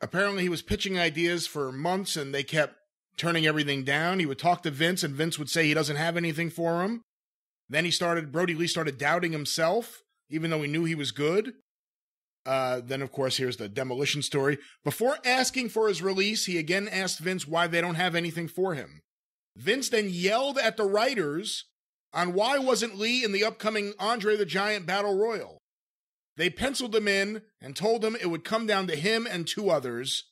Apparently he was pitching ideas for months and they kept turning everything down. He would talk to Vince and Vince would say he doesn't have anything for him. Then Brodie Lee started doubting himself, even though he knew he was good. Then, of course, here's the demolition story. Before asking for his release, he again asked Vince why they don't have anything for him. Vince then yelled at the writers on why wasn't Lee in the upcoming Andre the Giant Battle Royal. They penciled him in and told him it would come down to him and two others.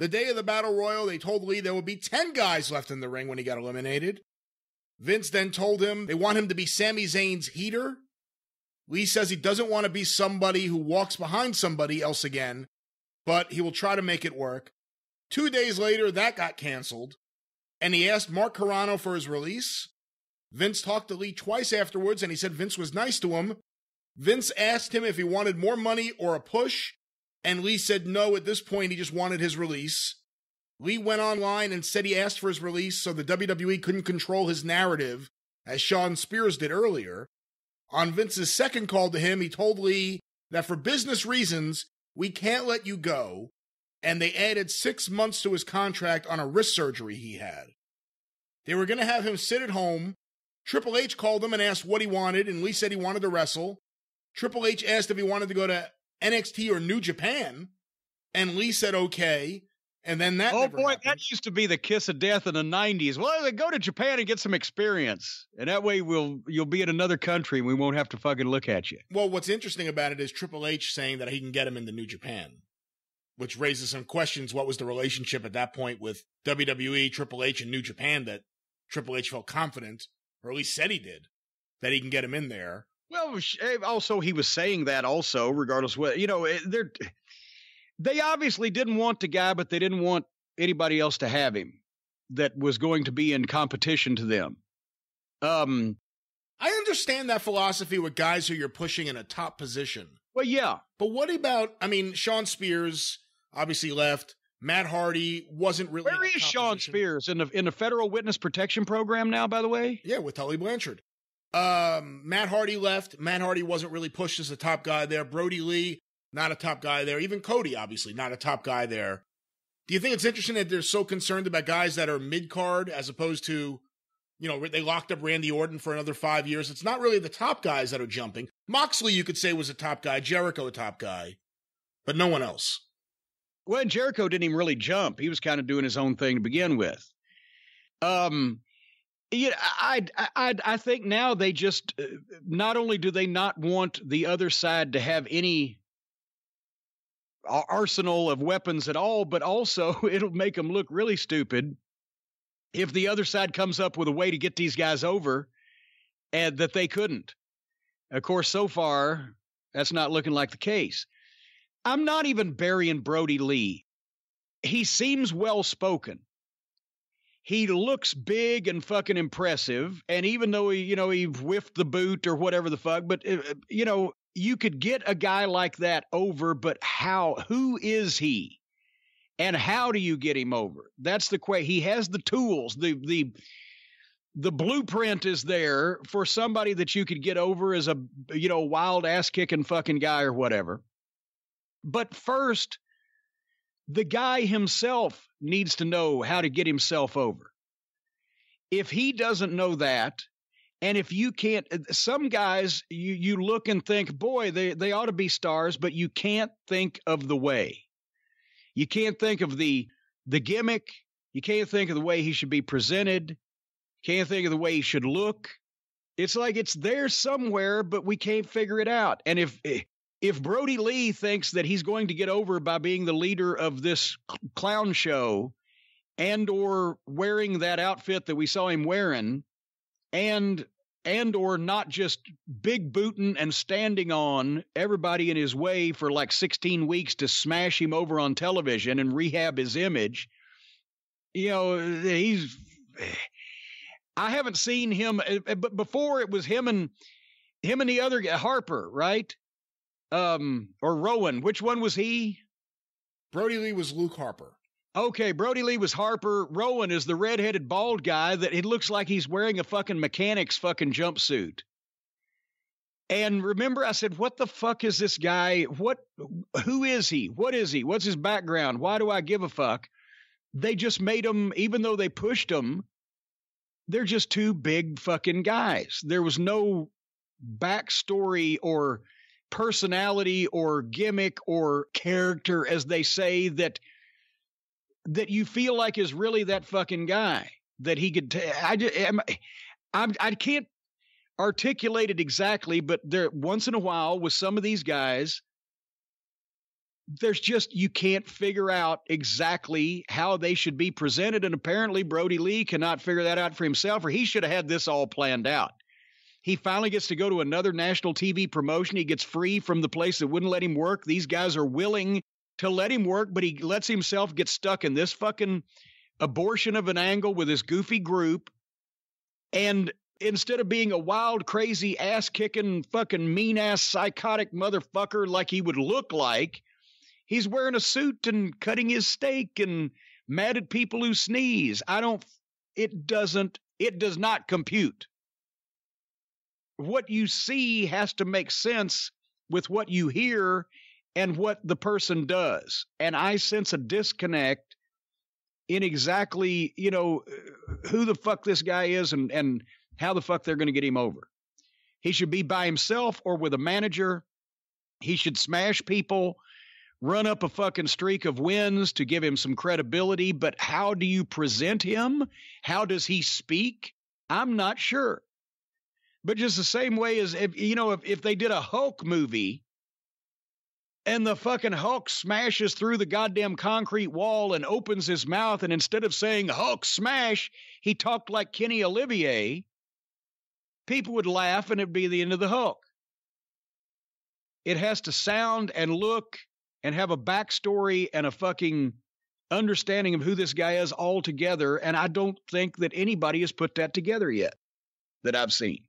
The day of the Battle Royal, they told Lee there would be 10 guys left in the ring when he got eliminated. Vince then told him they want him to be Sami Zayn's heater. Lee says he doesn't want to be somebody who walks behind somebody else again, but he will try to make it work. 2 days later, that got canceled, and he asked Mark Carano for his release. Vince talked to Lee twice afterwards, and he said Vince was nice to him. Vince asked him if he wanted more money or a push, and Lee said no. At this point, he just wanted his release. Lee went online and said he asked for his release so the WWE couldn't control his narrative, as Shawn Spears did earlier. On Vince's second call to him, he told Lee that for business reasons, we can't let you go, and they added 6 months to his contract on a wrist surgery he had. They were going to have him sit at home. Triple H called him and asked what he wanted, and Lee said he wanted to wrestle. Triple H asked if he wanted to go to NXT or New Japan, and Lee said okay, and then that happened. That used to be the kiss of death in the 90s. Well, go to Japan and get some experience, and that way you'll be in another country and we won't have to fucking look at you. Well, what's interesting about it is Triple H saying that he can get him into New Japan, which raises some questions. What was the relationship at that point with WWE, Triple H, and New Japan that Triple H felt confident, or at least said he did, that he can get him in there? Well, also, he was saying that also, regardless of what, you know, they obviously didn't want the guy, but they didn't want anybody else to have him that was going to be in competition to them. I understand that philosophy with guys who you're pushing in a top position. Well, yeah. But what about, I mean, Shawn Spears obviously left. Matt Hardy wasn't really. Where is Shawn Spears? In the Federal Witness Protection Program now, by the way? Yeah, with Tully Blanchard. Matt Hardy left. Matt Hardy wasn't really pushed as the top guy there. Brodie Lee, not a top guy there. Even Cody, obviously, not a top guy there. Do you think it's interesting that they're so concerned about guys that are mid-card as opposed to, you know, they locked up Randy Orton for another 5 years? It's not really the top guys that are jumping. Moxley, you could say, was a top guy. Jericho, a top guy. But no one else. Well, Jericho didn't even really jump. He was kind of doing his own thing to begin with. Yeah, I think now they just, not only do they not want the other side to have any arsenal of weapons at all, but also it'll make them look really stupid if the other side comes up with a way to get these guys over and that they couldn't. Of course, so far, that's not looking like the case. I'm not even burying Brodie Lee. He seems well-spoken. He looks big and fucking impressive, and even though he, you know, he whiffed the boot or whatever the fuck, but you know, you could get a guy like that over, but how? Who is he, and how do you get him over? That's the question. He has the tools. The blueprint is there for somebody that you could get over as a, you know, wild ass kicking fucking guy or whatever. But first, the guy himself needs to know how to get himself over. If he doesn't know that, and if you can't, some guys, you look and think, boy, they ought to be stars, but you can't think of the way. You can't think of the gimmick. You can't think of the way he should be presented. Can't think of the way he should look. It's like it's there somewhere, but we can't figure it out. And if Brodie Lee thinks that he's going to get over by being the leader of this clown show and or wearing that outfit that we saw him wearing and or not just big booting and standing on everybody in his way for like 16 weeks to smash him over on television and rehab his image, you know, I haven't seen him, but before it was him and the other guy, Harper, right? Or Rowan, which one was he? Brodie Lee was Luke Harper. Okay, Brodie Lee was Harper. Rowan is the redheaded bald guy that it looks like he's wearing a fucking mechanic's fucking jumpsuit. And remember, I said, what the fuck is this guy? Who is he? What is he? What's his background? Why do I give a fuck? They just made him, even though they pushed him, they're just two big fucking guys. There was no backstory or personality or gimmick or character, as they say, that you feel like is really that fucking guy that he could. I can't articulate it exactly, but there once in a while with some of these guys, there's just, you can't figure out exactly how they should be presented. And apparently Brodie Lee cannot figure that out for himself, or he should have had this all planned out. He finally gets to go to another national TV promotion. He gets free from the place that wouldn't let him work. These guys are willing to let him work, but he lets himself get stuck in this fucking abortion of an angle with his goofy group. And instead of being a wild, crazy, ass-kicking, fucking mean-ass, psychotic motherfucker like he would look like, he's wearing a suit and cutting his steak and mad at people who sneeze. It does not compute. What you see has to make sense with what you hear and what the person does. And I sense a disconnect in exactly, who the fuck this guy is and how the fuck they're going to get him over. He should be by himself or with a manager. He should smash people, run up a fucking streak of wins to give him some credibility. But how do you present him? How does he speak? I'm not sure. But just the same way as if they did a Hulk movie and the fucking Hulk smashes through the goddamn concrete wall and opens his mouth, and instead of saying Hulk smash, he talked like Kenny Olivier, people would laugh and it'd be the end of the Hulk. It has to sound and look and have a backstory and a fucking understanding of who this guy is altogether. And I don't think that anybody has put that together yet that I've seen.